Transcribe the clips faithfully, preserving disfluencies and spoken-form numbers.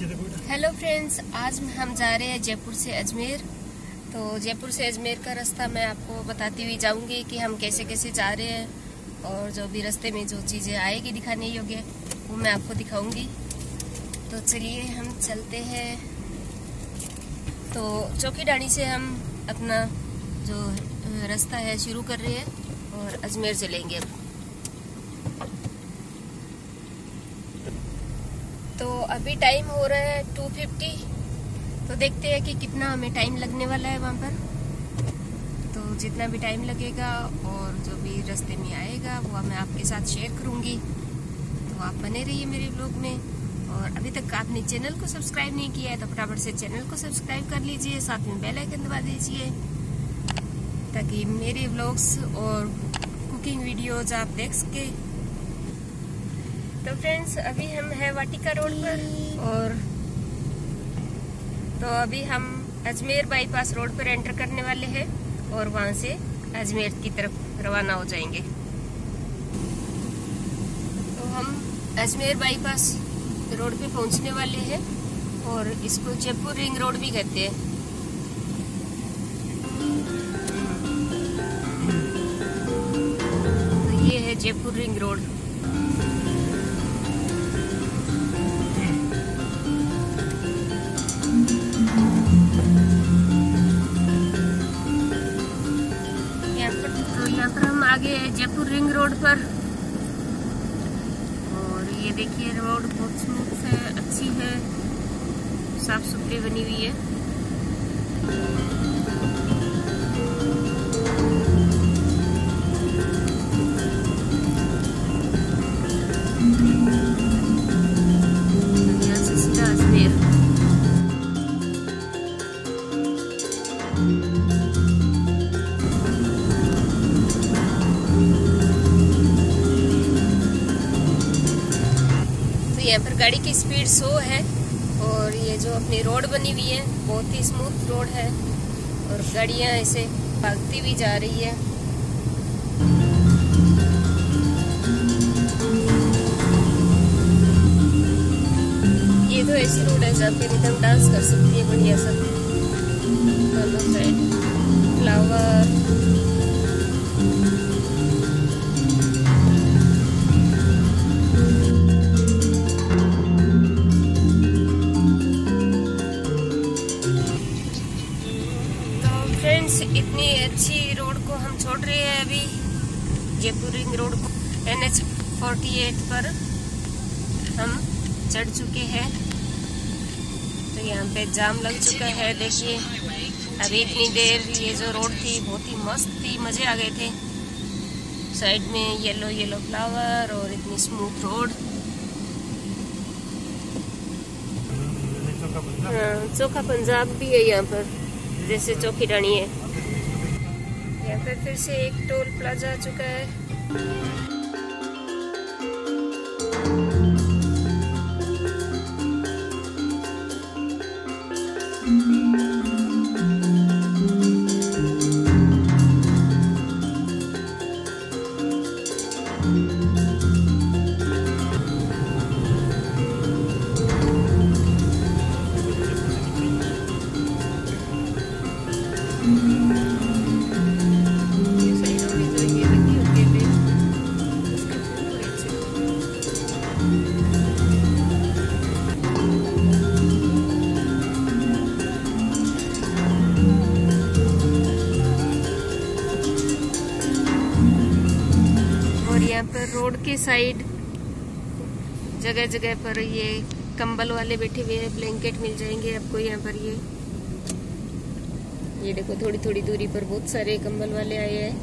Hello friends, आज हम जा रहे हैं जयपुर से अजमेर। तो जयपुर से अजमेर का रास्ता मैं आपको बताती हुई जाऊंगी कि हम कैसे कैसे जा रहे हैं और जो भी रास्ते में जो चीज़ें आएगी दिखाने योग्य वो मैं आपको दिखाऊंगी। तो चलिए हम चलते हैं। तो चौकी डाणी से हम अपना जो रास्ता है शुरू कर रहे हैं और अजमेर चलेंगे अब। तो अभी टाइम हो रहा है टू फिफ्टी। तो देखते हैं कि कितना हमें टाइम लगने वाला है वहाँ पर। तो जितना भी टाइम लगेगा और जो भी रास्ते में आएगा वो मैं आपके साथ शेयर करूँगी। तो आप बने रहिए मेरे ब्लॉग में। और अभी तक आपने चैनल को सब्सक्राइब नहीं किया है तो फटाफट से चैनल को सब्सक्राइब कर लीजिए, साथ में बेल आइकन दबा दीजिए ताकि मेरे ब्लॉग्स और कुकिंग वीडियोज आप देख सके। तो फ्रेंड्स अभी हम है वाटिका रोड पर और तो अभी हम अजमेर बाईपास रोड पर एंटर करने वाले हैं और वहां से अजमेर की तरफ रवाना हो जाएंगे। तो हम अजमेर बाईपास रोड पे पहुंचने वाले हैं और इसको जयपुर रिंग रोड भी कहते हैं। तो ये है जयपुर रिंग रोड। आगे जयपुर रिंग रोड पर और ये देखिए रोड बहुत स्मूथ है, अच्छी है, साफ सुथरी बनी हुई है। यहाँ से सीधा अजमेर। यहाँ पर गाड़ी की स्पीड सौ है और ये जो अपनी रोड बनी हुई है बहुत ही स्मूथ रोड है और गाड़ियाँ ऐसे भागती भी जा रही है। ये तो ऐसी रोड है जहाँ पे रिदम डांस कर सकती है बढ़िया सा। दोनों साइड फ्लावर छोड़ रहे हैं अभी जयपुर रिंग रोड को। एन एच फोर्टी एट पर हम चढ़ चुके हैं। तो यहाँ पे जाम लग चुका है। देखिए अभी इतनी देर ये जो रोड थी बहुत ही मस्त थी, मज़े आ गए थे। साइड में येलो येलो फ्लावर और इतनी स्मूथ रोड। चोखा पंजाब भी है यहाँ पर, जैसे चौकी डाणी है। यहाँ पर फिर से एक टोल प्लाजा आ चुका है। रोड के साइड जगह जगह पर ये कंबल वाले बैठे हुए हैं, ब्लैंकेट मिल जाएंगे आपको यहाँ पर। ये ये देखो थोड़ी थोड़ी दूरी पर बहुत सारे कंबल वाले आए हैं।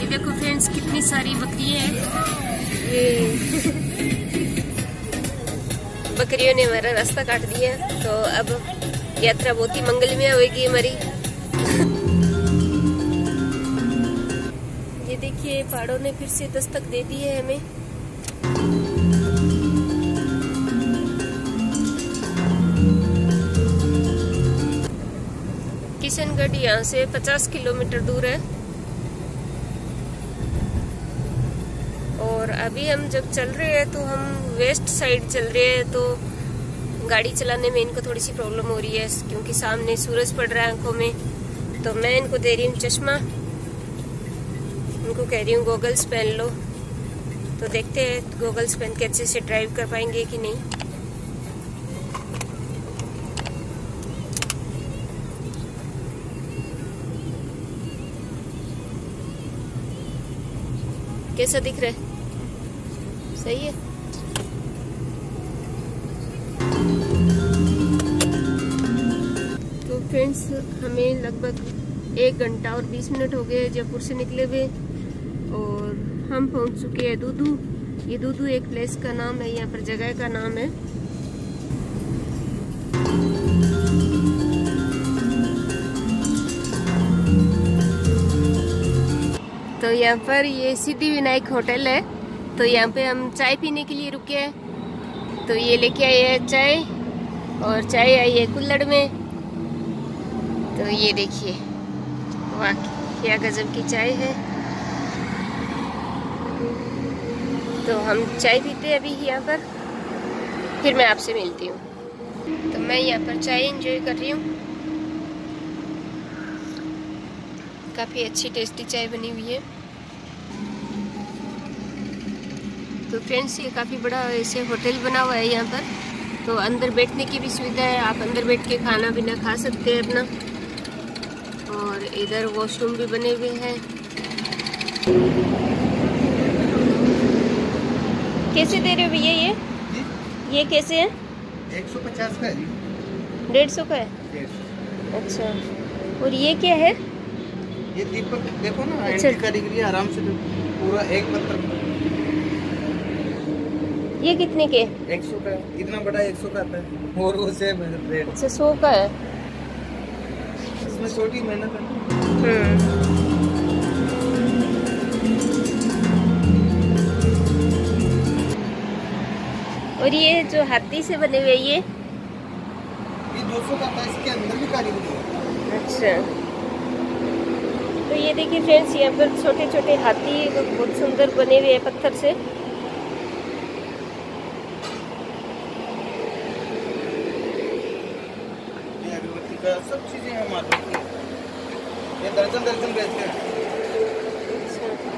ये देखो फ्रेंड्स कितनी सारी बकरियां हैं। बकरियों ने हमारा रास्ता काट दिया। तो अब यात्रा बहुत ही मंगल में होगी हमारी। ये देखिए पहाड़ों ने फिर से दस्तक दे दी है हमें। किशनगढ़ यहाँ से पचास किलोमीटर दूर है। और अभी हम जब चल रहे हैं तो हम वेस्ट साइड चल रहे हैं, तो गाड़ी चलाने में इनको थोड़ी सी प्रॉब्लम हो रही है क्योंकि सामने सूरज पड़ रहा है आंखों में। तो मैं इनको दे रही हूँ चश्मा, इनको कह रही हूँ गॉगल्स पहन लो। तो देखते हैं गॉगल्स पहन के अच्छे से ड्राइव कर पाएंगे कि नहीं। कैसा दिख रहा है? सही है। तो फ्रेंड्स, हमें लगभग एक घंटा और बीस मिनट हो गए जयपुर से निकले हुए और हम पहुंच चुके हैं दूधू। ये दूधू एक प्लेस का नाम है, यहाँ पर जगह का नाम है। तो यहाँ पर ये सिद्धि विनायक होटल है, तो यहाँ पे हम चाय पीने के लिए रुके हैं। तो ये लेके आई है चाय, और चाय आई है कुल्हड़ में। तो ये देखिए, वाह क्या गजब की चाय है। तो हम चाय पीते हैं अभी यहाँ पर, फिर मैं आपसे मिलती हूँ। तो मैं यहाँ पर चाय एंजॉय कर रही हूँ, काफ़ी अच्छी टेस्टी चाय बनी हुई है। तो फ्रेंड्स, ये काफ़ी बड़ा ऐसे होटल बना हुआ है यहाँ पर, तो अंदर बैठने की भी सुविधा है। आप अंदर बैठ के खाना पीना खा सकते हैं अपना। और इधर वॉशरूम भी बने हुए हैं। कैसे दे रहे हो भैया ये जी? ये कैसे है? एक सौ पचास का है जी। डेढ़ सौ का है? अच्छा। और ये क्या है? ये दीपक देखो ना, अच्छा। एंटी आराम से पूरा एक मतलब। ये कितने के? एक सौ का। इतना बड़ा एक सौ का आता है और वो सेम है रेट। अच्छा, सौ का है। इसमें छोटी मेहनत है। और ये जो हाथी से बने हुए ये ये दो सौ का था, इसके अंदर भी कारीगरी। अच्छा। तो ये देखिए फ्रेंड्स, यहाँ पर छोटे छोटे हाथी बहुत सुंदर बने हुए हैं पत्थर से। ये अगरबत्ती का सब चीजें हैं मार्केट में। ये दर्जन दर्जन बेचते हैं,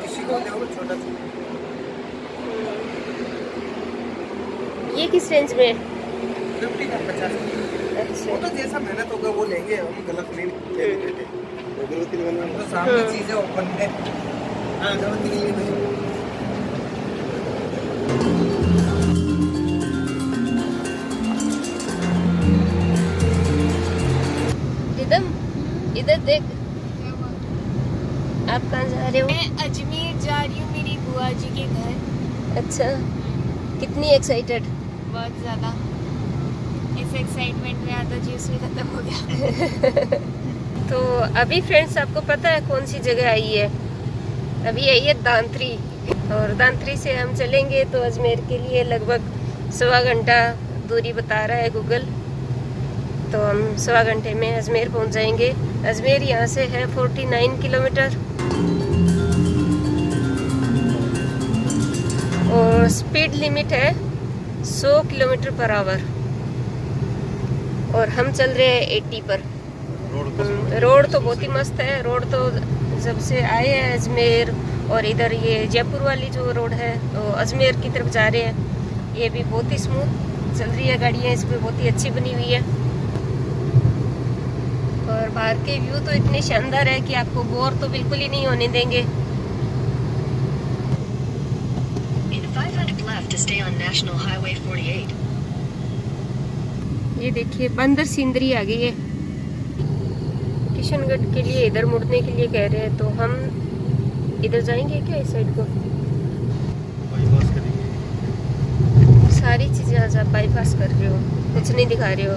किसी को देखो छोटा सा। ये किस रेंज में? फिफ्टी का, पचास का। अच्छा। वो तो जैसा मेहनत होगा वो लेंगे, हम गलत नहीं लेते। तो सामने चीजें ओपन है। इधर इधर देख, आप कहाँ जा रहे हो? मैं अजमेर जा रही हूँ, मेरी बुआ जी के घर। अच्छा, कितनी एक्साइटेड? बहुत ज्यादा। इस एक्साइटमेंट में आधा जीवन खत्म हो गया। तो अभी फ्रेंड्स, आपको पता है कौन सी जगह आई है? अभी आई है दांतरी, और दांतरी से हम चलेंगे तो अजमेर के लिए लगभग सवा घंटा दूरी बता रहा है गूगल। तो हम सवा घंटे में अजमेर पहुंच जाएंगे। अजमेर यहाँ से है उनचास किलोमीटर। और स्पीड लिमिट है सौ किलोमीटर पर आवर, और हम चल रहे हैं अस्सी पर। रोड तो बहुत ही मस्त है। रोड तो जब से आए हैं अजमेर, और इधर ये जयपुर वाली जो रोड है तो अजमेर की तरफ जा रहे हैं, ये भी बहुत ही स्मूथ चल रही है गाड़ियाँ, इस पर बहुत ही अच्छी बनी हुई है। और बाहर के व्यू तो इतने शानदार है कि आपको बोर तो बिल्कुल ही नहीं होने देंगे। ये देखिए, बंदर सिंदरी आ गई है। किशनगढ़ के लिए इधर मुड़ने के लिए कह रहे हैं, तो हम इधर जाएंगे क्या? इस साइड को बाईपास करेंगे। सारी चीज़ें आज आप बाईपास कर रहे हो, कुछ नहीं दिखा रहे हो।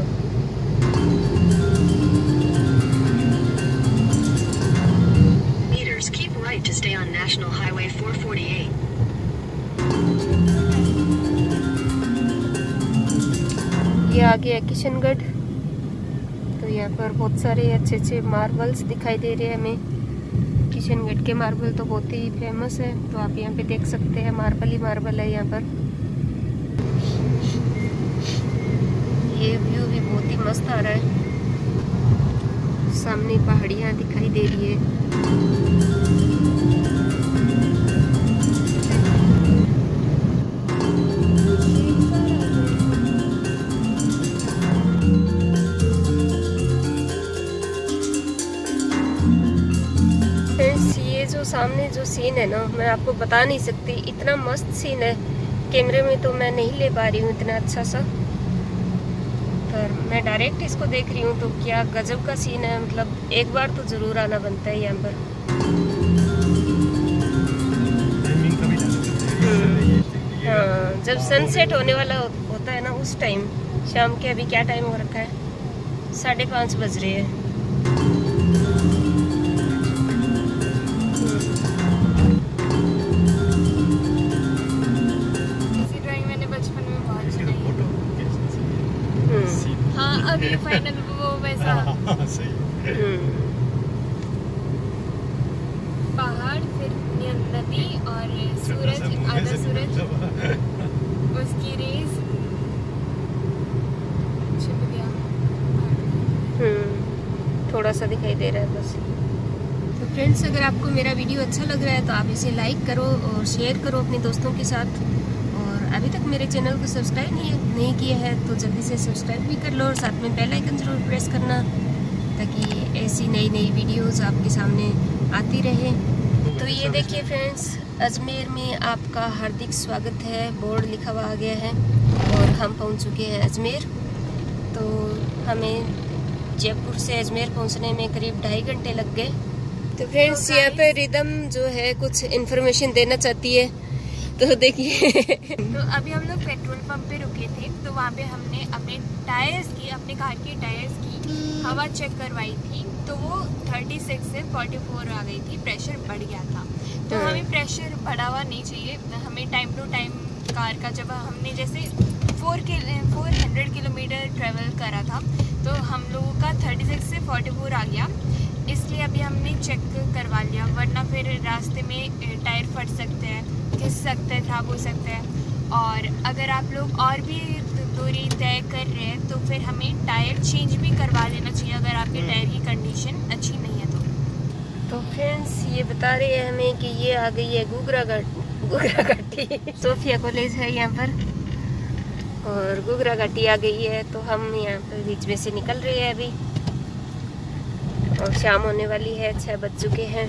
Meters keep right to stay on national highway four forty eight. ये आ गया किशनगढ़। यहाँ पर बहुत सारे अच्छे अच्छे मार्बल्स दिखाई दे रहे हैं हमें। किशनगढ़ के मार्बल तो बहुत ही फेमस है, तो आप यहाँ पे देख सकते हैं मार्बल ही मार्बल है यहाँ पर। ये व्यू भी बहुत ही मस्त आ रहा है, सामने पहाड़ियाँ दिखाई दे रही है। सामने जो सीन है ना, मैं आपको बता नहीं सकती, इतना मस्त सीन है। कैमरे में तो मैं नहीं ले पा रही हूँ इतना अच्छा सा, पर मैं डायरेक्ट इसको देख रही हूँ तो क्या गजब का सीन है। मतलब एक बार तो ज़रूर आना बनता है यहाँ पर। हाँ, जब सनसेट होने वाला होता है ना उस टाइम, शाम के अभी क्या टाइम हो रखा है, साढ़े पाँच बज रहे हैं। अभी फाइनल वो वैसा सही पहाड़, फिर नदी और सूरज, आधा सूरज, उसकी रेस छिप गया। हम्म, थोड़ा सा दिखाई दे रहा है बस। तो फ्रेंड्स, अगर आपको मेरा वीडियो अच्छा लग रहा है तो आप इसे लाइक करो और शेयर करो अपने दोस्तों के साथ। अभी तक मेरे चैनल को सब्सक्राइब नहीं नहीं किया है तो जल्दी से सब्सक्राइब भी कर लो और साथ में बेल आइकन जरूर प्रेस करना, ताकि ऐसी नई नई वीडियोस आपके सामने आती रहे। तो ये देखिए फ्रेंड्स, अजमेर में आपका हार्दिक स्वागत है, बोर्ड लिखा हुआ आ गया है और हम पहुंच चुके हैं अजमेर। तो हमें जयपुर से अजमेर पहुँचने में करीब ढाई घंटे लग गए। तो फ्रेंड्स, यहाँ पर रिदम जो है कुछ इन्फॉर्मेशन देना चाहती है, तो देखिए। तो अभी हम लोग पेट्रोल पंप पे रुके थे, तो वहाँ पे हमने अपने टायर्स की, अपने कार के टायर्स की हवा चेक करवाई थी, तो वो छत्तीस से चौवालीस आ गई थी, प्रेशर बढ़ गया था। तो हमें प्रेशर बढ़ा हुआ नहीं चाहिए, हमें टाइम टू टाइम कार का, जब हमने जैसे फोर के फोर हंड्रेड किलोमीटर ट्रेवल करा था तो हम लोगों का छत्तीस से चौवालीस आ गया, इसलिए अभी हमने चेक करवा लिया, वरना फिर रास्ते में टायर फट सकते हैं, घिस सकते हैं, खराब हो सकते हैं। और अगर आप लोग और भी दूरी तय कर रहे हैं तो फिर हमें टायर चेंज भी करवा लेना चाहिए, अगर आपके टायर की कंडीशन अच्छी नहीं है तो। तो फ्रेंड्स, ये बता रहे हैं हमें कि ये आ गई है गोगरा गोगरा घाटी। सोफिया कॉलेज है यहाँ पर और गोगरा घाटी आ गई है, तो हम यहाँ पर बीच में से निकल रहे हैं अभी और शाम होने वाली है, छः बज चुके हैं,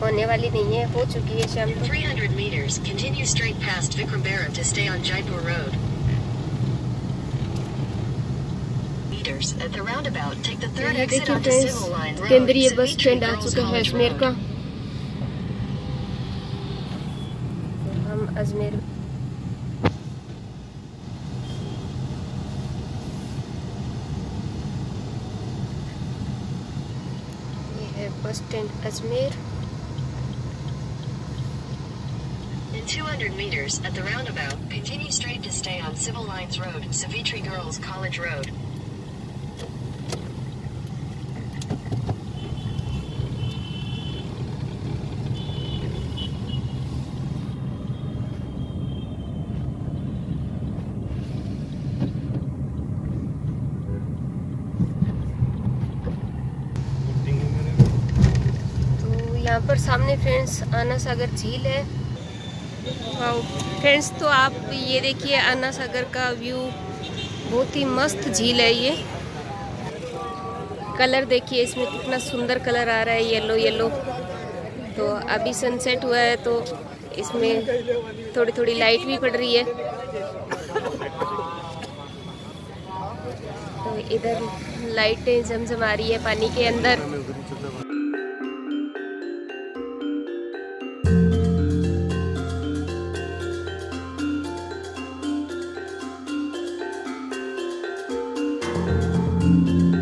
होने वाली नहीं है, हो चुकी है शाम को। केंद्रीय बस स्टैंड आ चुका है अजमेर का। तो हम अजमेर ये है bus stand Ajmer. two hundred meters at the roundabout, continue straight to stay on Civil Lines Road, Savitri Girls College Road. तो यहाँ पर सामने फ्रेंड्स अनासागर झील है। फ्रेंड्स, तो आप ये देखिए अनासागर का व्यू, बहुत ही मस्त झील है ये। कलर देखिए इसमें कितना सुंदर कलर आ रहा है, येलो येलो। तो अभी सनसेट हुआ है तो इसमें थोड़ी थोड़ी लाइट भी पड़ रही है। तो इधर लाइटें झमझम आ रही है पानी के अंदर। Thank you.